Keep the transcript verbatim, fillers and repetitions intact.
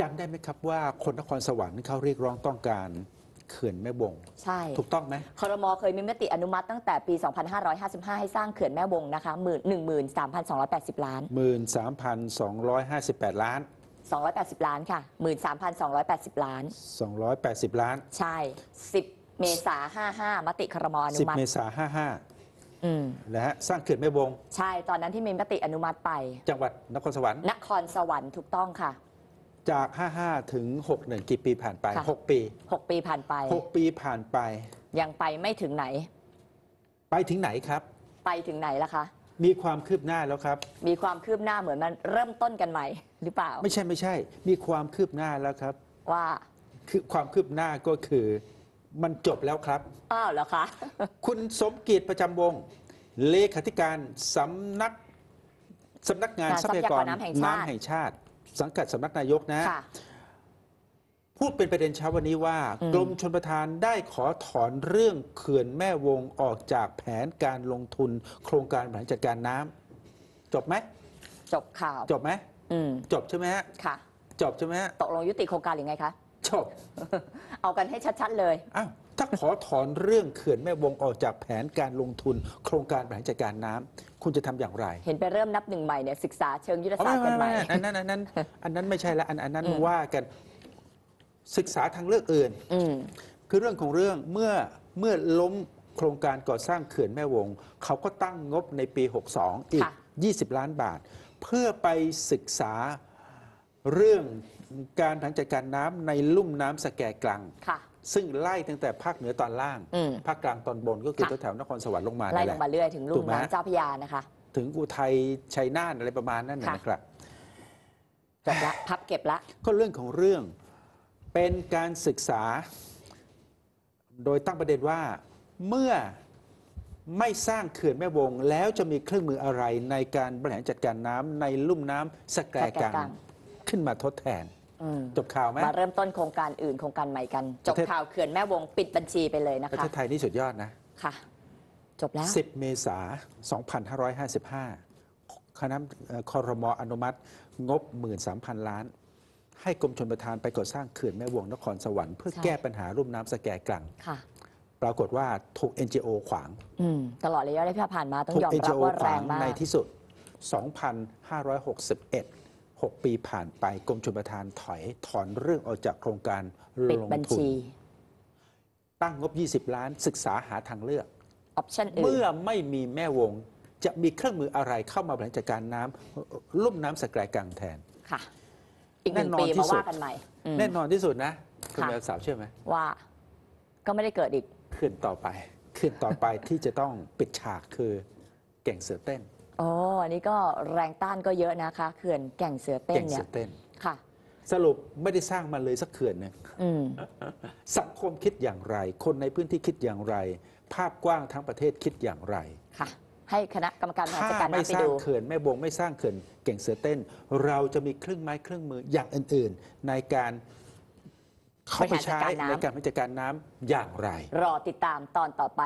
จำได้ไหมครับว่าคนนครสวรรค์เขาเรียกร้องต้องการเขื่อนแม่วงใช่ถูกต้องไหมครม.เคยมีมติอนุมัติตั้งแต่ปีสองพันห้าร้อยห้าสิบห้าให้สร้างเขื่อนแม่วงนะคะหนึ่งหมื่นสามพันสองร้อยแปดสิบ ล้าน หนึ่งหมื่นสามพันสองร้อยห้าสิบแปด ล้าน สองร้อยแปดสิบ ล้านค่ะ หนึ่งหมื่นสามพันสองร้อยแปดสิบ ล้าน สองร้อยแปดสิบ ล้านใช่สิบเมษายนห้าสิบห้ามติครม.อนุมัติสิบเมษายนห้าสิบห้านะฮะสร้างเขื่อนแม่วงใช่ตอนนั้นที่มีมติอนุมัติไปจังหวัดนครสวรรค์นครสวรรค์ถูกต้องค่ะจากห้าสิบห้าถึงหกสิบเอ็ดกี่ปีผ่านไปหกปีหกปีผ่านไปหกปีผ่านไปยังไปไม่ถึงไหนไปถึงไหนครับไปถึงไหนล่ะคะมีความคืบหน้าแล้วครับมีความคืบหน้าเหมือนมันเริ่มต้นกันใหม่หรือเปล่าไม่ใช่ไม่ใช่มีความคืบหน้าแล้วครับว่าคือความคืบหน้าก็คือมันจบแล้วครับอ้าวเหรอคะคุณสมเกียรติประจำวงเลขาธิการสำนักสำนักงานทรัพยากรน้ำแห่งชาติสังกัดสำนักนายกนะพูดเป็นประเด็นเช้าวันนี้ว่ากรมชลประทานได้ขอถอนเรื่องเขื่อนแม่วงออกจากแผนการลงทุนโครงการบริหารจัดการน้ำจบไหมจบข่าวจบไหมจบใช่ไหมฮะค่ะจบใช่ไหมฮะตกลงยุติโครงการหรือไงคะจบเอากันให้ชัดๆเลยอ้าวถ้าขอถอนเรื่องเขื่อนแม่วงออกจากแผนการลงทุนโครงการบริหารจัดการน้ำคุณจะทำอย่างไรเห็นไปเริ่มนับหนึ่งใหม่เนี่ยศึกษาเชิงยุทธศาสตร์กันใหม่อันนั้นอันนั้นอันนั้นไม่ใช่ละอันอันนั้นว่ากันศึกษาทางเลือกอื่นคือเรื่องของเรื่องเมื่อเมื่อล้มโครงการก่อสร้างเขื่อนแม่วงเขาก็ตั้งงบในปีหกสิบสองอีกยี่สิบล้านบาทเพื่อไปศึกษาเรื่องการบริหารจัดการน้ำในลุ่มน้ำสะแกกลังซึ่งไล่ตั้งแต่ภาคเหนือตอนล่างภาคกลางตอนบนก็คือแถวๆนครสวรรค์ลงมาไล่ลงมาเรื่อยถึงลุ่มน้ำเจ้าพระยานะคะถึงอุทัยชัยนาทอะไรประมาณนั้นนะครับจบละพับเก็บละก็เรื่องของเรื่องเป็นการศึกษาโดยตั้งประเด็นว่าเมื่อไม่สร้างเขื่อนแม่วงแล้วจะมีเครื่องมืออะไรในการบริหารจัดการน้ำในลุ่มน้ำสะแกกลังขึ้นมาทดแทนจบข่าวไหมมาเริ่มต้นโครงการอื่นโครงการใหม่กันจบข่าวเขื่อนแม่วงปิดบัญชีไปเลยนะคะประเทศไทยนี่สุดยอดนะค่ะจบแล้วสิบเมษายนสองพันห้าร้อยห้าสิบห้าคณะครม.อนุมัติงบ หนึ่งหมื่นสามพัน ล้านให้กรมชลประทานไปก่อสร้างเขื่อนแม่วงนครสวรรค์เพื่อแก้ปัญหาลุ่มน้ำสะแกกลังค่ะปรากฏว่าถูก เอ็น จี โอ ขวางตลอดระยะเวลาที่ผ่านมาต้องยอมรับว่าแรงมากในที่สุดสองพันห้าร้อยหกสิบเอ็ดหกปีผ่านไปกรมชลประทานถอยถอนเรื่องออกจากโครงการลงทุนตั้งงบยี่สิบล้านศึกษาหาทางเลือกเมื่อไม่มีแม่วงจะมีเครื่องมืออะไรเข้ามาบริหารจัดการน้ำลุ่มน้ำสะแกกลังแทนค่ะอีกหนึ่งปีมาว่ากันใหม่แน่นอนที่สุดนะคุณแม่สาวเชื่อไหมว่าก็ไม่ได้เกิดอีกขึ้นต่อไปขึ้นต่อไปที่จะต้องปิดฉากคือแก่งเสือเต้นอ๋อ อันนี้ก็แรงต้านก็เยอะนะคะเขื่อนแก่งเสือเต้นเนี่ยค่ะสรุปไม่ได้สร้างมาเลยสักเขื่อนเนี่ยสังคมคิดอย่างไรคนในพื้นที่คิดอย่างไรภาพกว้างทั้งประเทศคิดอย่างไรค่ะให้คณะกรรมการบริหารจัดการน้ำไปดูเขื่อนแม่วงไม่สร้างเขื่อนแก่งเสือเต้นเราจะมีเครื่องไม้เครื่องมืออย่างอื่นๆในการเข้าไปใช้ในการบริหารจัดการน้ำอย่างไรรอติดตามตอนต่อไป